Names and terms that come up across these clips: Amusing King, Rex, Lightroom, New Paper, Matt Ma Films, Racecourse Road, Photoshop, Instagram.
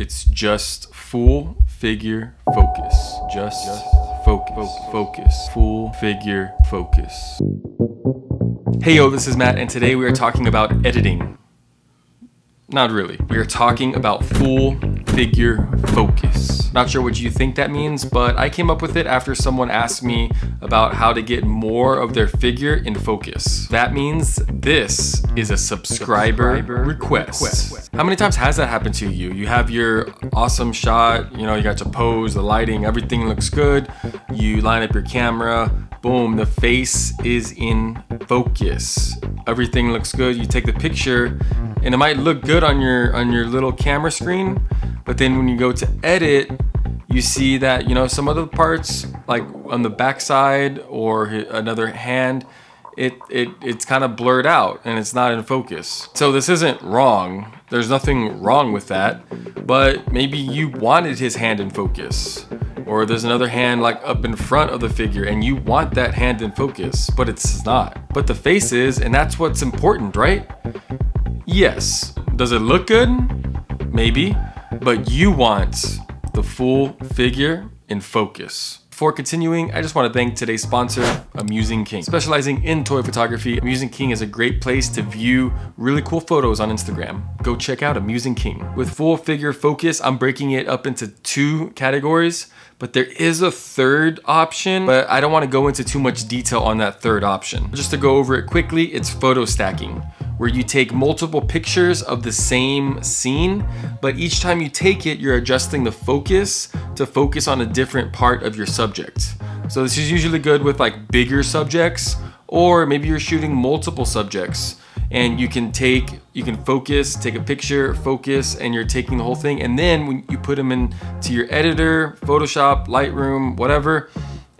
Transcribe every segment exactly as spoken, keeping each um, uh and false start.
It's just full figure focus. Just, just focus. Focus. Focus. Full figure focus. Hey yo, this is Matt, and today we are talking about editing. Not really. We are talking about full figure focus. Not sure what you think that means, but I came up with it after someone asked me about how to get more of their figure in focus. That means this is a subscriber, subscriber request. request. How many times has that happened to you? You have your awesome shot, you know, you got your pose, the lighting, everything looks good. You line up your camera, boom, the face is in focus. Everything looks good. You take the picture and it might look good on your on your little camera screen, but then when you go to edit, you see that, you know, some other parts, like on the backside or another hand, it it it's kind of blurred out and it's not in focus. So this isn't wrong. There's nothing wrong with that, but maybe you wanted his hand in focus, or there's another hand like up in front of the figure and you want that hand in focus, but it's not. But the face is, and that's what's important, right? Yes. Does it look good? Maybe. But you want the full figure in focus. Before continuing, I just want to thank today's sponsor, Amusing King. Specializing in toy photography, Amusing King is a great place to view really cool photos on Instagram. Go check out Amusing King. With full figure focus, I'm breaking it up into two categories, but there is a third option, but I don't want to go into too much detail on that third option. Just to go over it quickly, it's photo stacking, where you take multiple pictures of the same scene, but each time you take it, you're adjusting the focus to focus on a different part of your subject. So this is usually good with like bigger subjects, or maybe you're shooting multiple subjects and you can take, you can focus, take a picture, focus, and you're taking the whole thing. And then when you put them into your editor, Photoshop, Lightroom, whatever,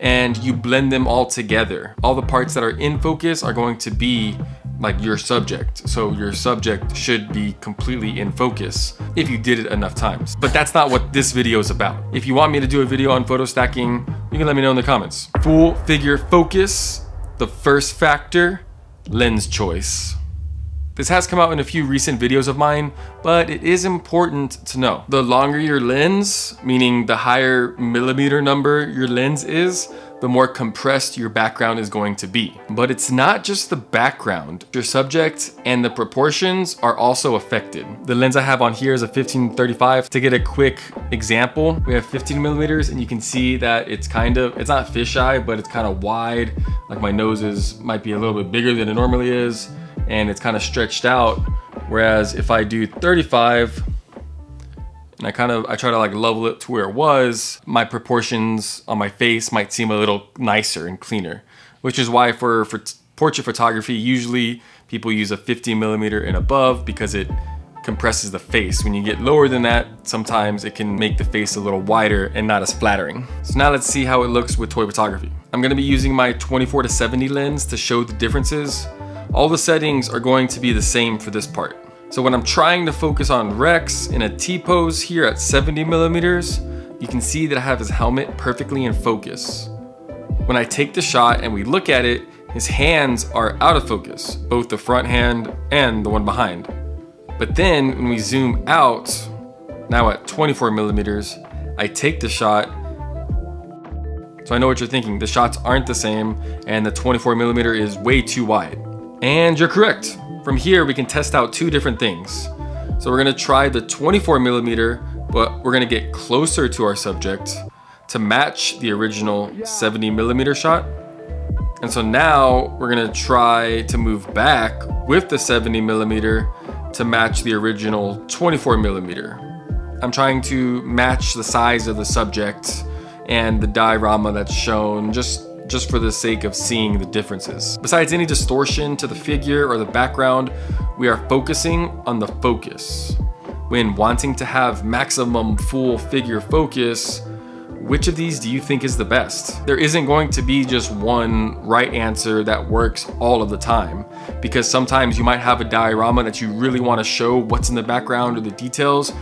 and you blend them all together. All the parts that are in focus are going to be like your subject. So your subject should be completely in focus if you did it enough times. But that's not what this video is about. If you want me to do a video on photo stacking, you can let me know in the comments. Full figure focus, the first factor, lens choice. This has come out in a few recent videos of mine, but it is important to know. The longer your lens, meaning the higher millimeter number your lens is, the more compressed your background is going to be. But it's not just the background. Your subject and the proportions are also affected. The lens I have on here is a fifteen thirty-five. To get a quick example, we have fifteen millimeters and you can see that it's kind of, it's not fisheye, but it's kind of wide. Like my nose is, might be a little bit bigger than it normally is, and it's kind of stretched out. Whereas if I do thirty-five, and I kind of, I try to like level it to where it was, my proportions on my face might seem a little nicer and cleaner, which is why for, for portrait photography, usually people use a fifty millimeter and above because it compresses the face. When you get lower than that, sometimes it can make the face a little wider and not as flattering. So now let's see how it looks with toy photography. I'm gonna be using my twenty-four to seventy lens to show the differences. All the settings are going to be the same for this part. So when I'm trying to focus on Rex in a T-pose here at seventy millimeters, you can see that I have his helmet perfectly in focus. When I take the shot and we look at it, his hands are out of focus, both the front hand and the one behind. But then when we zoom out, now at twenty-four millimeters, I take the shot. So I know what you're thinking, the shots aren't the same and the twenty-four millimeter is way too wide. And you're correct. From here, we can test out two different things. So we're gonna try the twenty-four millimeter, but we're gonna get closer to our subject to match the original seventy millimeter shot. And so now we're gonna try to move back with the seventy millimeter to match the original twenty-four millimeter. I'm trying to match the size of the subject and the diorama that's shown, just just for the sake of seeing the differences. Besides any distortion to the figure or the background, we are focusing on the focus. When wanting to have maximum full figure focus, which of these do you think is the best? There isn't going to be just one right answer that works all of the time, because sometimes you might have a diorama that you really want to show what's in the background or the details,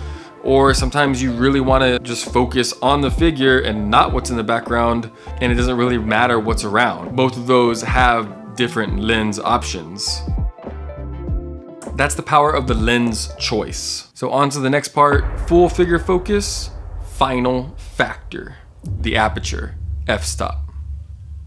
or sometimes you really want to just focus on the figure and not what's in the background, and it doesn't really matter what's around. Both of those have different lens options. That's the power of the lens choice. So on to the next part, full figure focus, final factor, the aperture, f-stop.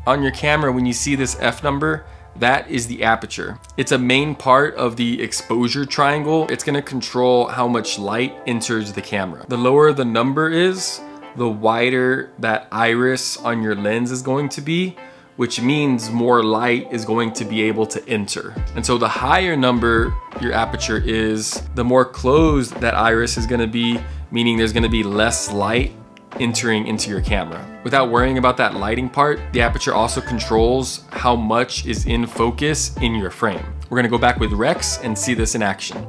On your camera, when you see this f number, that is the aperture. It's a main part of the exposure triangle. It's gonna control how much light enters the camera. The lower the number is, the wider that iris on your lens is going to be, which means more light is going to be able to enter. And so the higher number your aperture is, the more closed that iris is gonna be, meaning there's gonna be less light entering into your camera. Without worrying about that lighting part, the aperture also controls how much is in focus in your frame. We're gonna go back with Rex and see this in action.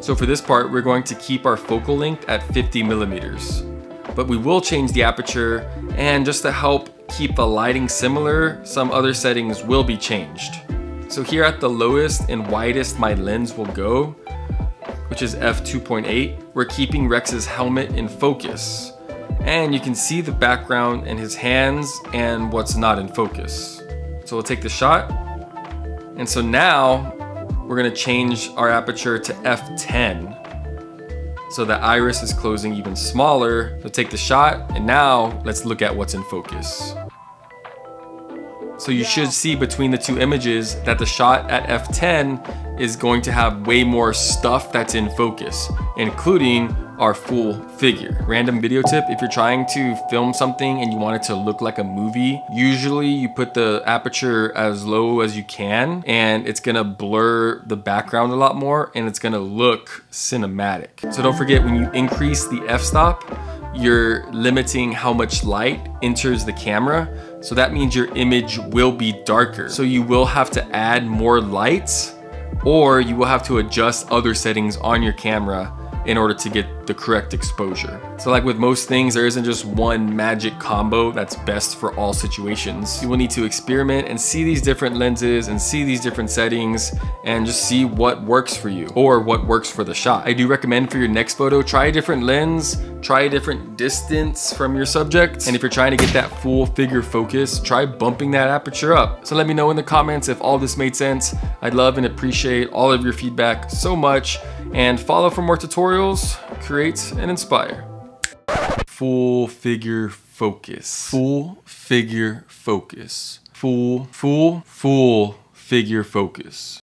So for this part, we're going to keep our focal length at fifty millimeters, but we will change the aperture, and just to help keep the lighting similar, some other settings will be changed. So here at the lowest and widest my lens will go, which is f two point eight, we're keeping Rex's helmet in focus. And you can see the background and his hands and what's not in focus. So we'll take the shot. And so now we're gonna change our aperture to f ten. So the iris is closing even smaller. So take the shot, and now let's look at what's in focus. So you should see between the two images that the shot at f ten is going to have way more stuff that's in focus, including our full figure. Random video tip, if you're trying to film something and you want it to look like a movie, usually you put the aperture as low as you can, and it's gonna blur the background a lot more, and it's gonna look cinematic. So don't forget, when you increase the f-stop, you're limiting how much light enters the camera. So that means your image will be darker. So you will have to add more lights, or you will have to adjust other settings on your camera in order to get the correct exposure. So like with most things, there isn't just one magic combo that's best for all situations. You will need to experiment and see these different lenses and see these different settings and just see what works for you or what works for the shot. I do recommend for your next photo, try a different lens, try a different distance from your subject. And if you're trying to get that full figure focus, try bumping that aperture up. So let me know in the comments if all this made sense. I'd love and appreciate all of your feedback so much, and follow for more tutorials, create and inspire. Full figure focus, full figure focus, full, full, full figure focus.